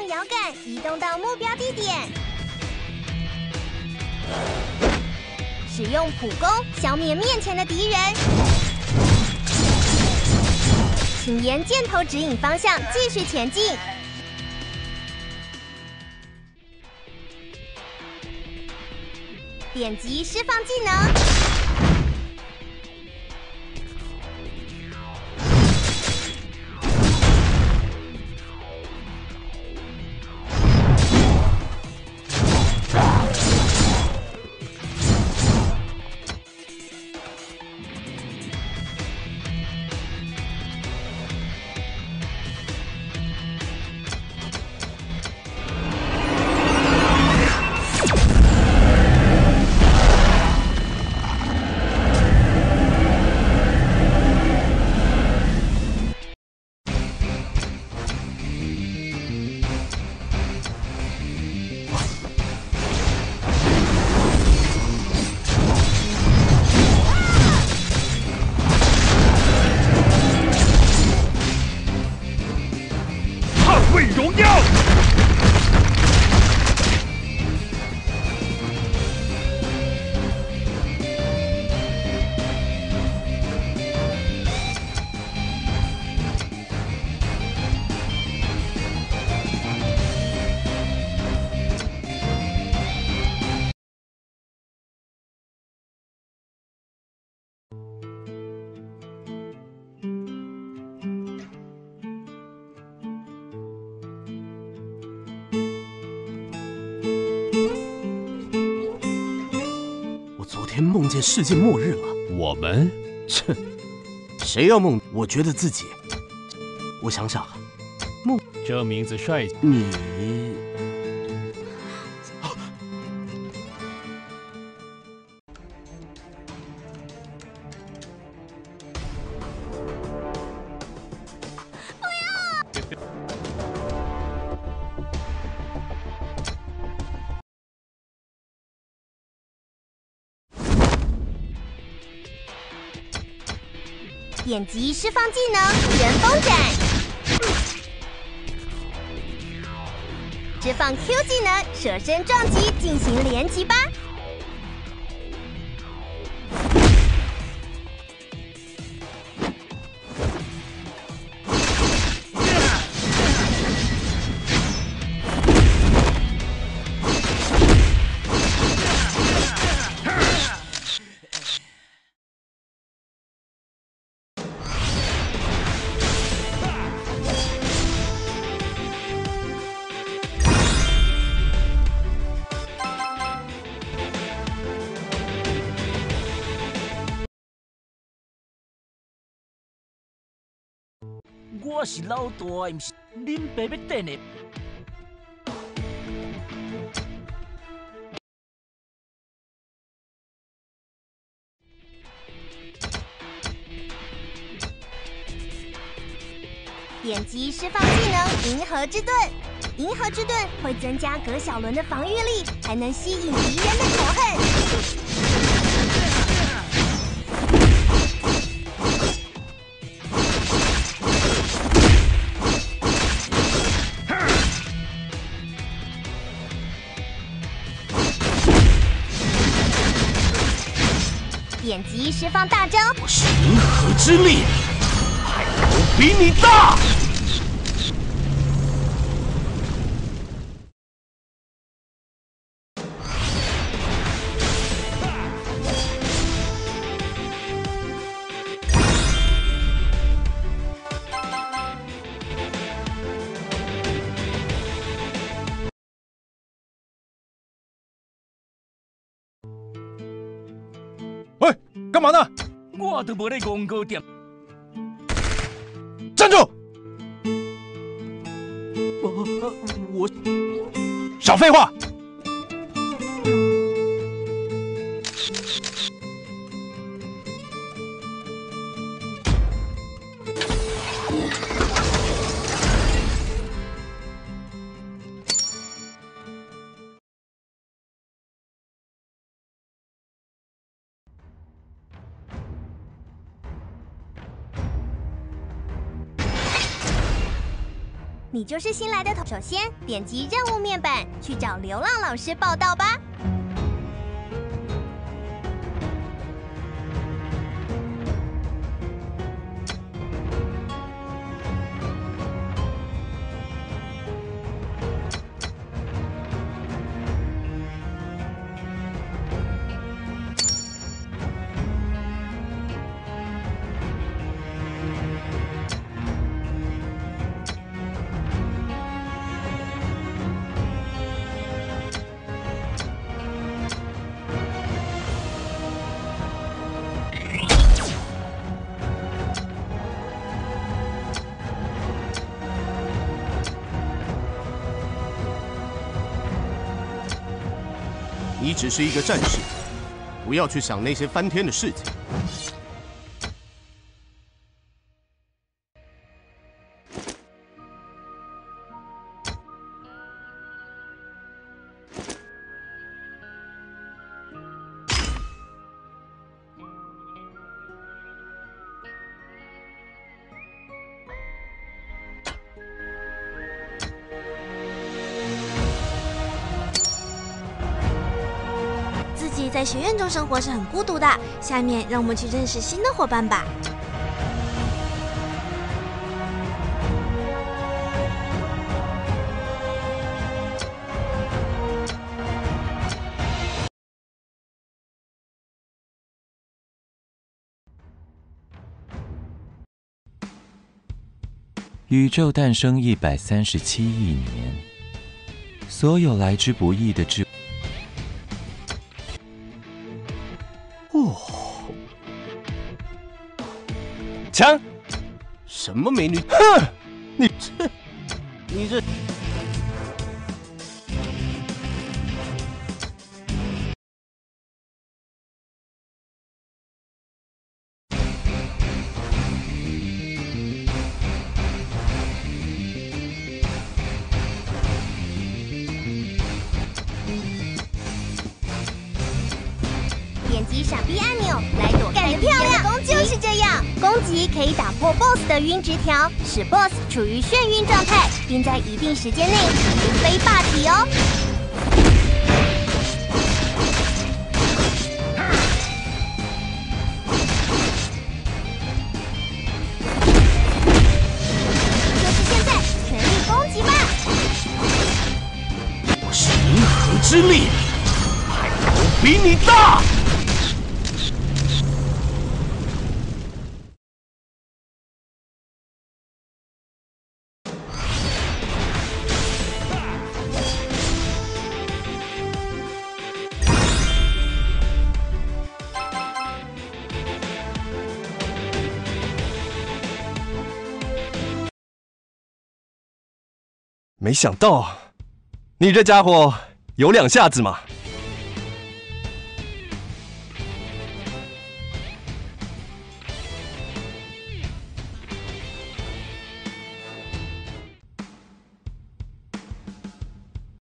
用摇杆移动到目标地点，使用普攻消灭面前的敌人。请沿箭头指引方向继续前进。 点击释放技能，梦见世界末日了，我们，切，谁要梦？我觉得自己，我想想，梦这名字帅气，你，不要。点击释放技能旋风斩，释放 Q 技能舍身撞击进行连击吧。我是老大，唔是恁爸要等的。点击释放技能银河之盾，银河之盾会增加葛小伦的防御力，还能吸引敌人的仇恨。 点击释放大招，我是银河之力，派头比你大。喂，干嘛呢？我都无咧广告店。站住！我少废话。你就是新来的头。首先点击任务面板去找流浪老师报道吧。 你只是一个战士，不要去想那些翻天的事情。在学院中生活是很孤独的。下面让我们去认识新的伙伴吧。宇宙诞生137亿年，所有来之不易的智。 强，什么美女？哼，你这。点击闪避按钮来躲开敌人的攻击，就是这样。 攻击可以打破 BOSS 的晕值条，使 BOSS 处于眩晕状态，并在一定时间内突飞霸体哦。就是现在，全力攻击吧！我是银河之力，派头比你大。 没想到，你这家伙有两下子嘛！